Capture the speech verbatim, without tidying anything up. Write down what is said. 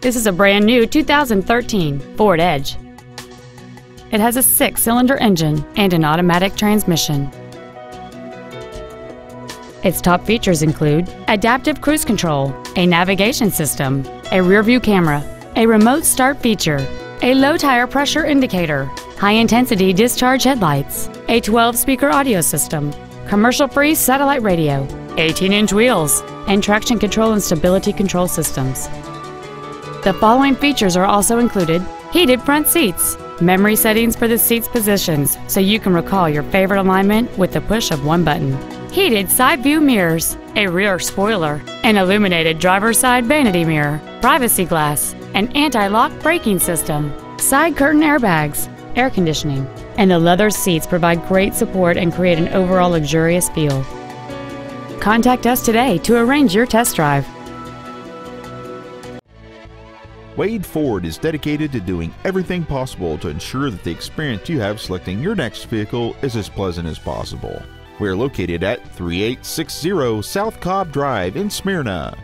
This is a brand new two thousand thirteen Ford Edge. It has a six-cylinder engine and an automatic transmission. Its top features include adaptive cruise control, a navigation system, a rear-view camera, a remote start feature, a low tire pressure indicator, high-intensity discharge headlights, a twelve-speaker audio system, commercial-free satellite radio, eighteen-inch wheels, and traction control and stability control systems. The following features are also included: heated front seats, memory settings for the seat's positions so you can recall your favorite alignment with the push of one button, heated side view mirrors, a rear spoiler, an illuminated driver's side vanity mirror, privacy glass, an anti-lock braking system, side curtain airbags, air conditioning, and the leather seats provide great support and create an overall luxurious feel. Contact us today to arrange your test drive. Wade Ford is dedicated to doing everything possible to ensure that the experience you have selecting your next vehicle is as pleasant as possible. We are located at thirty-eight sixty South Cobb Drive in Smyrna.